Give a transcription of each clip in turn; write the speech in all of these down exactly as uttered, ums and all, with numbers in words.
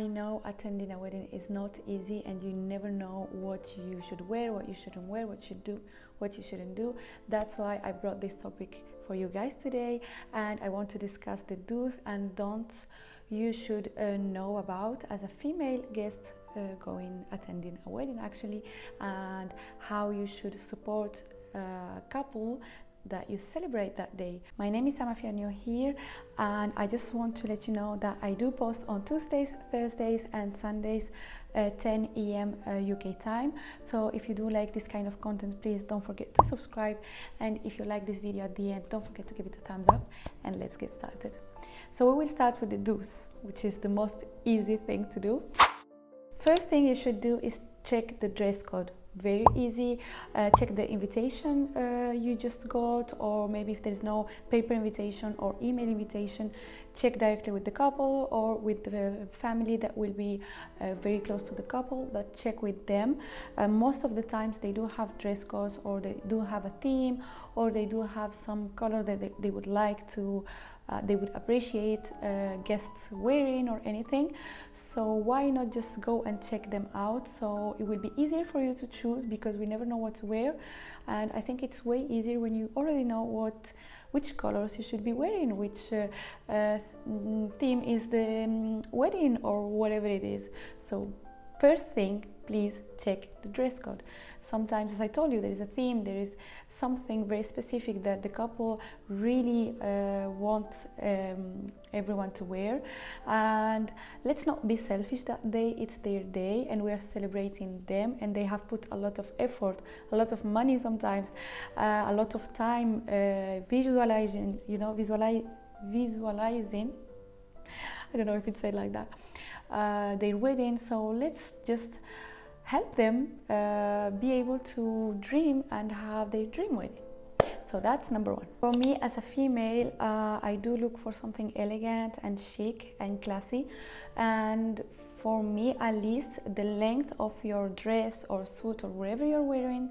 I know attending a wedding is not easy, and you never know what you should wear, what you shouldn't wear, what you do, what you shouldn't do. That's why I brought this topic for you guys today, and I want to discuss the do's and don'ts you should uh, know about as a female guest uh, going attending a wedding actually, and how you should support a couple that you celebrate that day. My name is Sama Haro here, and I just want to let you know that I do post on Tuesdays, Thursdays and Sundays uh, ten A M uh, U K time. So if you do like this kind of content, please don't forget to subscribe, and if you like this video at the end, don't forget to give it a thumbs up, and let's get started. So we will start with the do's, which is the most easy thing to do. First thing you should do is check the dress code. Very easy. Uh, check the invitation uh, you just got, or maybe if there's no paper invitation or email invitation, check directly with the couple or with the family that will be uh, very close to the couple, but check with them. Uh, most of the times they do have dress codes, or they do have a theme, or they do have some color that they, they would like to Uh, they would appreciate uh, guests wearing or anything. So why not just go and check them out? So it will be easier for you to choose, because we never know what to wear, and I think it's way easier when you already know what which colors you should be wearing, which uh, uh, theme is the um, wedding or whatever it is. So first thing, please check the dress code. Sometimes, as I told you, there is a theme, there is something very specific that the couple really uh, wants um, everyone to wear. And let's not be selfish that day. It's their day, and we are celebrating them, and they have put a lot of effort, a lot of money sometimes, uh, a lot of time uh, visualizing, you know, visualize, visualizing. I don't know if it's said like that. Uh, their wedding, so let's just help them uh, be able to dream and have their dream wedding. So that's number one. For me as a female, uh, I do look for something elegant and chic and classy, and for me at least, the length of your dress or suit or whatever you're wearing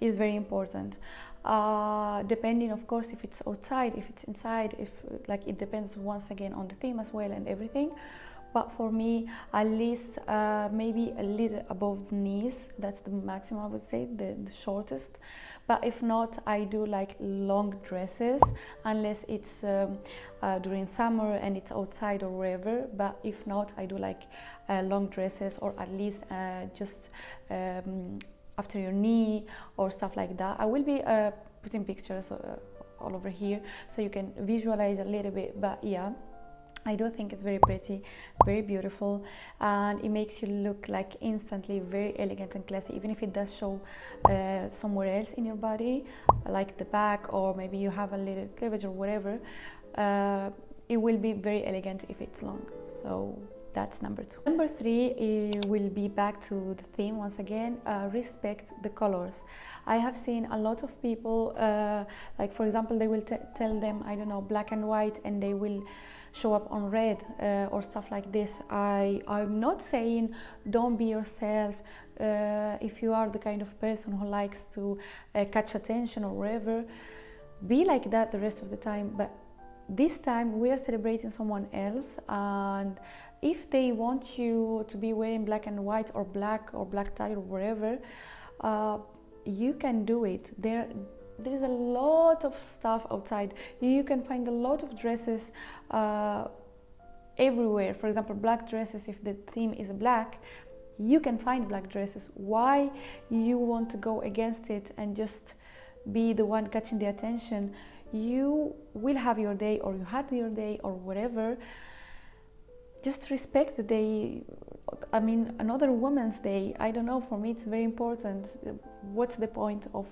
is very important. Uh, depending, of course, if it's outside, if it's inside, if like it depends once again on the theme as well and everything. But for me, at least uh, maybe a little above the knees, that's the maximum I would say, the, the shortest. But if not, I do like long dresses, unless it's um, uh, during summer and it's outside or wherever. But if not, I do like uh, long dresses, or at least uh, just um, after your knee or stuff like that. I will be uh, putting pictures uh, all over here so you can visualize a little bit, but yeah. I do think it's very pretty, very beautiful, and it makes you look like instantly very elegant and classy, even if it does show uh, somewhere else in your body, like the back, or maybe you have a little cleavage or whatever. Uh, it will be very elegant if it's long. So that's number two. Number three, it will be back to the theme once again, uh, respect the colors. I have seen a lot of people, uh, like for example, they will t tell them, I don't know, black and white, and they will show up on red uh, or stuff like this. I, I'm not saying don't be yourself. Uh, if you are the kind of person who likes to uh, catch attention or whatever, be like that the rest of the time. But this time we are celebrating someone else, and if they want you to be wearing black and white or black or black tie or whatever, uh, you can do it. There, there is a lot of stuff outside. You can find a lot of dresses uh, everywhere. For example, black dresses, if the theme is black, you can find black dresses. Why you want to go against it and just be the one catching the attention? You will have your day, or you had your day or whatever. Just respect the day. I mean, another woman's day, I don't know, for me it's very important. What's the point of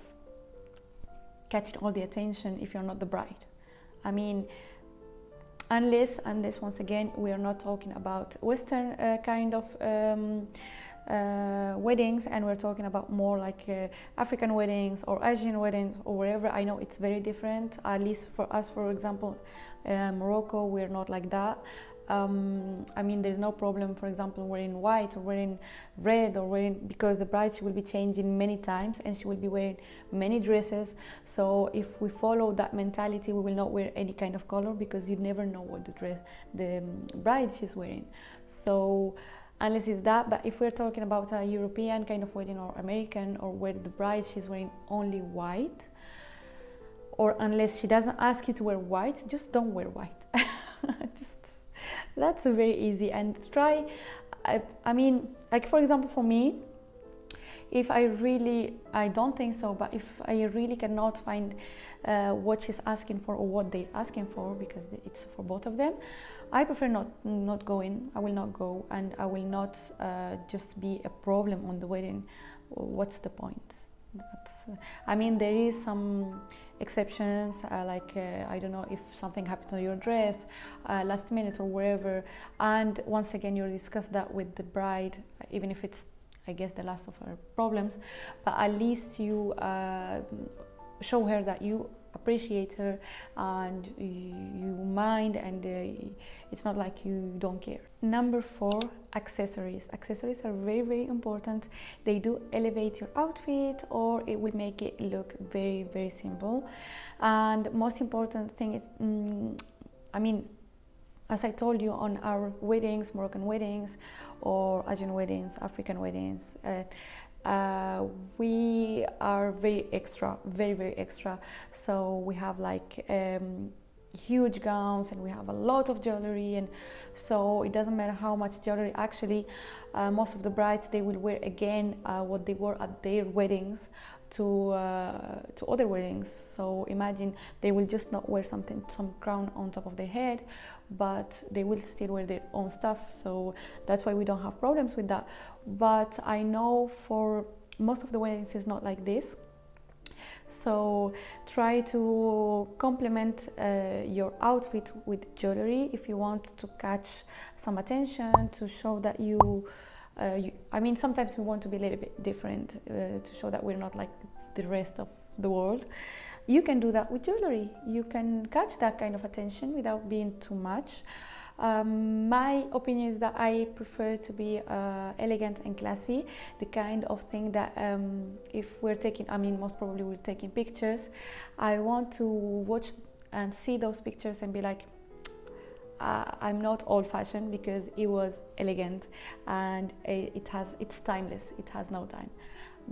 catching all the attention if you're not the bride? I mean, unless, unless once again, we are not talking about Western uh, kind of um, uh, weddings, and we're talking about more like uh, African weddings or Asian weddings or wherever. I know it's very different, at least for us, for example, uh, Morocco, we're not like that. Um, I mean, there's no problem, for example, wearing white or wearing red or wearing, because the bride, she will be changing many times and she will be wearing many dresses. So if we follow that mentality, we will not wear any kind of color, because you never know what the dress the bride she's wearing. So unless it's that, but if we're talking about a European kind of wedding or American, or where the bride she's wearing only white, or unless she doesn't ask you to wear white, just don't wear white. Just, that's very easy. And try, I, I mean, like for example for me, if I really, I don't think so, but if I really cannot find uh, what she's asking for or what they're asking for, because it's for both of them, I prefer not not going. I will not go, and I will not uh, just be a problem on the wedding. What's the point? That's, I mean, there is some exceptions, uh, like uh, I don't know, if something happens on your dress uh, last minute or wherever, and once again you discuss that with the bride, even if it's, I guess, the last of her problems, but at least you uh, show her that you appreciate her and you, you mind, and uh, it's not like you don't care. Number four, accessories. Accessories are very, very important. They do elevate your outfit, or it will make it look very, very simple. And most important thing is, mm, I mean, as I told you, on our weddings, Moroccan weddings or Asian weddings, African weddings, uh, uh, we are very extra, very, very extra. So we have like um, huge gowns, and we have a lot of jewelry, and so it doesn't matter how much jewelry. Actually, uh, most of the brides, they will wear again uh, what they wore at their weddings to uh, to other weddings. So imagine, they will just not wear something, some crown on top of their head, but they will still wear their own stuff. So that's why we don't have problems with that. But I know for most of the weddings it's not like this. So try to complement uh, your outfit with jewelry if you want to catch some attention, to show that you, uh, you I mean, sometimes we want to be a little bit different, uh, to show that we're not like the rest of the world. You can do that with jewelry. You can catch that kind of attention without being too much. Um, my opinion is that I prefer to be uh, elegant and classy, the kind of thing that um, if we're taking, I mean, most probably we're taking pictures, I want to watch and see those pictures and be like, uh, I'm not old-fashioned because it was elegant, and it has, it's timeless, it has no time.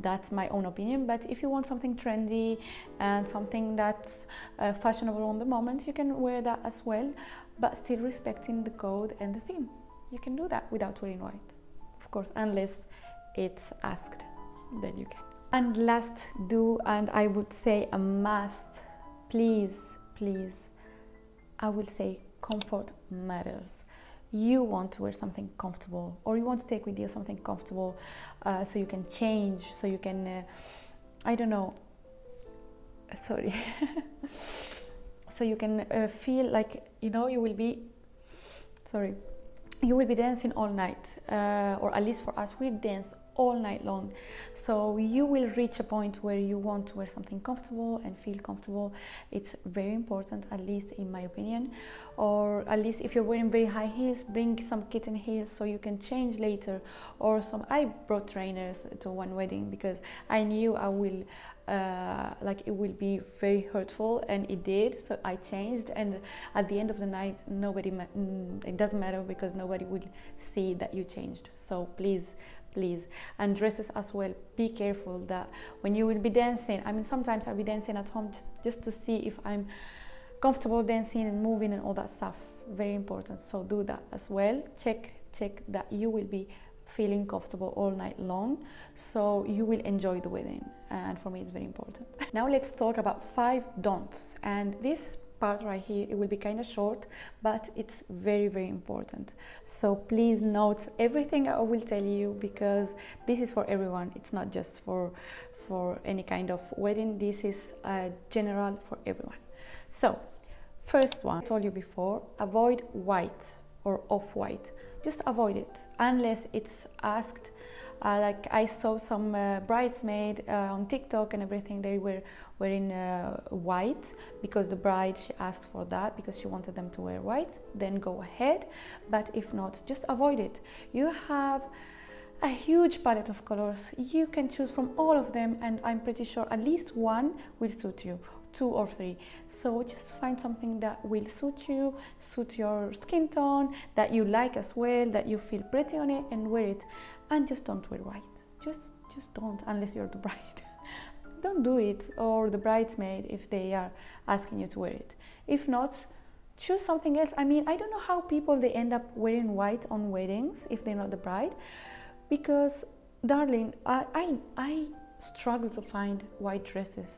That's my own opinion. But if you want something trendy and something that's uh, fashionable on the moment, you can wear that as well, but still respecting the code and the theme. You can do that without wearing white, of course, unless it's asked, then you can. And last do, and I would say a must, please, please, I will say comfort matters. You want to wear something comfortable, or you want to take with you something comfortable, uh, so you can change, so you can, uh, I don't know, sorry, so you can uh, feel like, you know, you will be, sorry, you will be dancing all night, uh, or at least for us, we dance all night long. So you will reach a point where you want to wear something comfortable and feel comfortable. It's very important, at least in my opinion. Or at least if you're wearing very high heels, bring some kitten heels so you can change later, or some, I brought trainers to one wedding because I knew I will uh, like it will be very hurtful, and it did. So I changed, and at the end of the night, nobody, it doesn't matter, because nobody will see that you changed. So please, please. And dresses as well, be careful that when you will be dancing, I mean, sometimes I'll be dancing at home just to see if I'm comfortable dancing and moving and all that stuff. Very important. So do that as well. Check, check that you will be feeling comfortable all night long, so you will enjoy the wedding. And for me, it's very important. Now let's talk about five don'ts. And this part right here, it will be kind of short, but it's very, very important. So please note everything I will tell you, because this is for everyone. It's not just for for any kind of wedding. This is uh, general for everyone. So first one, I told you before, avoid white or off-white. Just avoid it unless it's asked. Uh, like I saw some uh, bridesmaids uh, on TikTok and everything, they were wearing uh, white because the bride, she asked for that, because she wanted them to wear white. Then go ahead, but if not, just avoid it. You have a huge palette of colors. You can choose from all of them, and I'm pretty sure at least one will suit you. two or three. So just find something that will suit you, suit your skin tone, that you like as well, that you feel pretty on it, and wear it. And just don't wear white. Just, just don't, unless you're the bride. Don't do it, or the bridesmaid if they are asking you to wear it. If not, choose something else. I mean, I don't know how people, they end up wearing white on weddings if they're not the bride, because, darling, I, I, I struggle to find white dresses.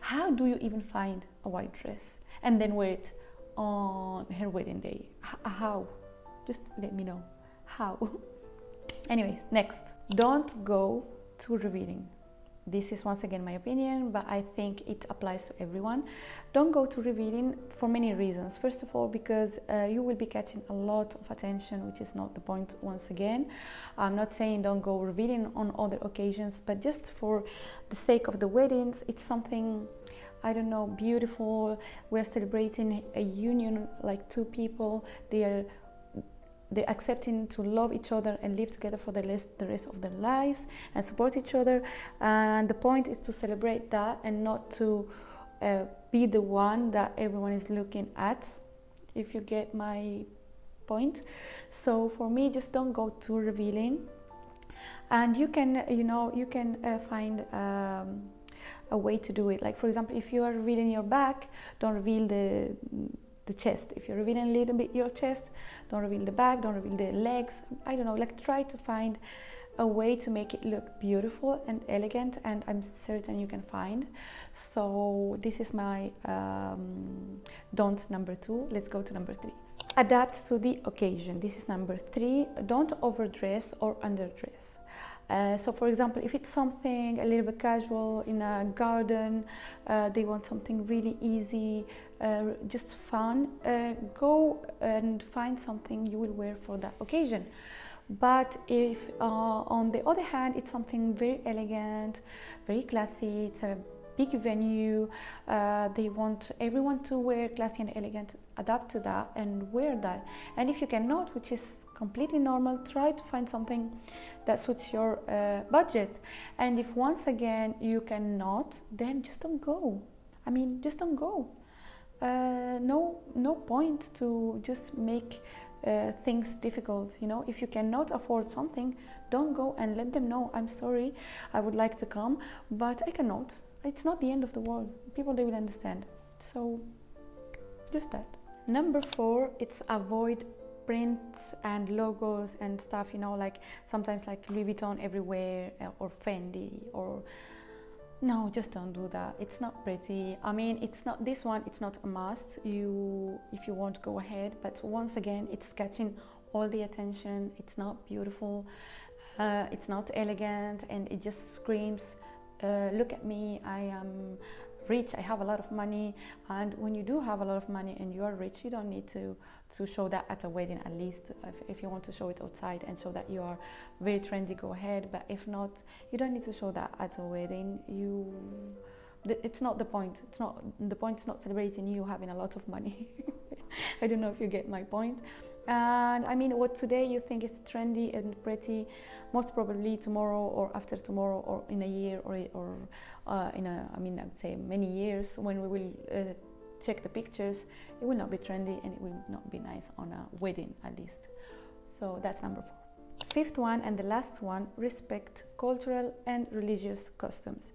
How do you even find a white dress and then wear it on her wedding day? How? Just let me know. How? Anyways, next. Don't go too revealing. This is once again my opinion, but I think it applies to everyone. Don't go too revealing for many reasons. First of all, because uh, you will be catching a lot of attention, which is not the point once again. I'm not saying don't go revealing on other occasions, but just for the sake of the weddings, it's something, I don't know, beautiful. We're celebrating a union, like two people. They are They're accepting to love each other and live together for the rest, the rest of their lives and support each other. And the point is to celebrate that and not to uh, be the one that everyone is looking at, if you get my point. So for me, just don't go too revealing. And you can, you know, you can uh, find um, a way to do it. Like, for example, if you are revealing your back, don't reveal the the chest. If you're revealing a little bit your chest, don't reveal the back, don't reveal the legs. I don't know, like, try to find a way to make it look beautiful and elegant, and I'm certain you can find. So this is my um, don't number two. Let's go to number three. Adapt to the occasion. This is number three. Don't overdress or underdress. Uh, so, for example, if it's something a little bit casual in a garden, uh, they want something really easy, uh, just fun, uh, go and find something you will wear for that occasion. But if, uh, on the other hand, it's something very elegant, very classy, it's a big venue, uh, they want everyone to wear classy and elegant, adapt to that and wear that. And if you cannot, which is completely normal, try to find something that suits your uh, budget. And if once again you cannot, then just don't go. I mean, just don't go. Uh, no, no point to just make uh, things difficult, you know. If you cannot afford something, don't go and let them know, I'm sorry, I would like to come, but I cannot. It's not the end of the world. People, they will understand. So, just that. Number four, it's avoid prints and logos and stuff, you know, like sometimes like Louis Vuitton everywhere or Fendi, or no, just don't do that. It's not pretty. I mean, it's not, this one, it's not a must. You, if you want, go ahead, but once again, it's catching all the attention. It's not beautiful, uh, it's not elegant, and it just screams, uh, look at me, I am rich, I have a lot of money. And when you do have a lot of money and you are rich, you don't need to to show that at a wedding. At least if, if you want to show it outside and show that you are very trendy, go ahead, but if not, you don't need to show that at a wedding. You, it's not the point. It's not the point. It's not celebrating you having a lot of money. I don't know if you get my point. And I mean, what today you think is trendy and pretty, most probably tomorrow or after tomorrow or in a year or, or uh, in a, I mean, I'd say many years, when we will uh, check the pictures, it will not be trendy and it will not be nice on a wedding, at least. So that's number four. Fifth one and the last one, respect cultural and religious customs.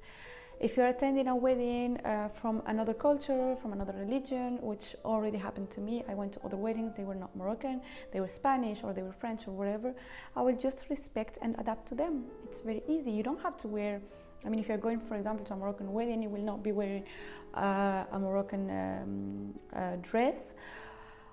If you're attending a wedding uh, from another culture, from another religion, which already happened to me, I went to other weddings, they were not Moroccan, they were Spanish or they were French or whatever, I will just respect and adapt to them. It's very easy. You don't have to wear, I mean, if you're going, for example, to a Moroccan wedding, you will not be wearing uh, a Moroccan um, uh, dress,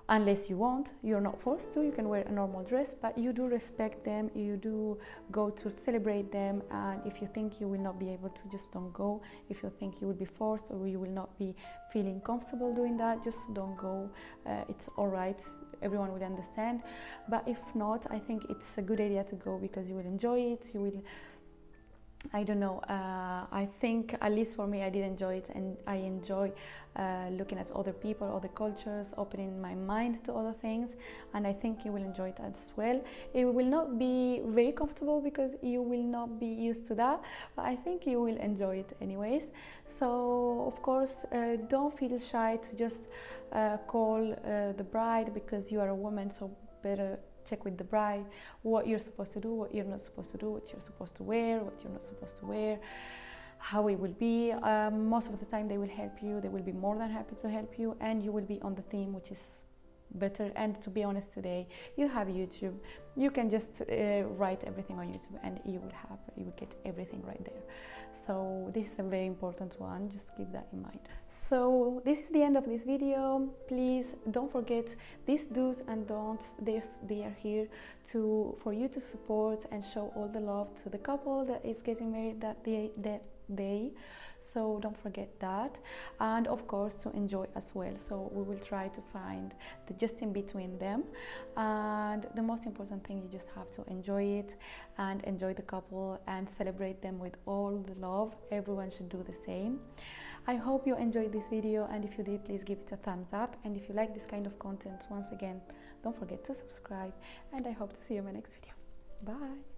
unless you want. You're not forced to, you can wear a normal dress, but you do respect them, you do go to celebrate them. And if you think you will not be able to, just don't go. If you think you will be forced or you will not be feeling comfortable doing that, just don't go. Uh, it's all right, everyone will understand. But if not, I think it's a good idea to go, because you will enjoy it, you will I don't know, uh, I think, at least for me, I did enjoy it, and I enjoy uh, looking at other people, other cultures, opening my mind to other things, and I think you will enjoy it as well. It will not be very comfortable because you will not be used to that, but I think you will enjoy it anyways. So, of course, uh, don't feel shy to just uh, call uh, the bride, because you are a woman, so better check with the bride what you're supposed to do, what you're not supposed to do, what you're supposed to wear, what you're not supposed to wear, how it will be. Um, most of the time they will help you, they will be more than happy to help you, and you will be on the theme which is better. And to be honest, today you have YouTube, you can just uh, write everything on YouTube and you will have you will get everything right there. So this is a very important one, just keep that in mind. So this is the end of this video. Please don't forget these do's and don'ts. They are here to for you to support and show all the love to the couple that is getting married that day, that day. So don't forget that, and of course to enjoy as well. So we will try to find the just in between them, and the most important thing, you just have to enjoy it and enjoy the couple and celebrate them with all the love. Everyone should do the same. I hope you enjoyed this video, and if you did, please give it a thumbs up, and if you like this kind of content, once again, don't forget to subscribe, and I hope to see you in my next video. Bye.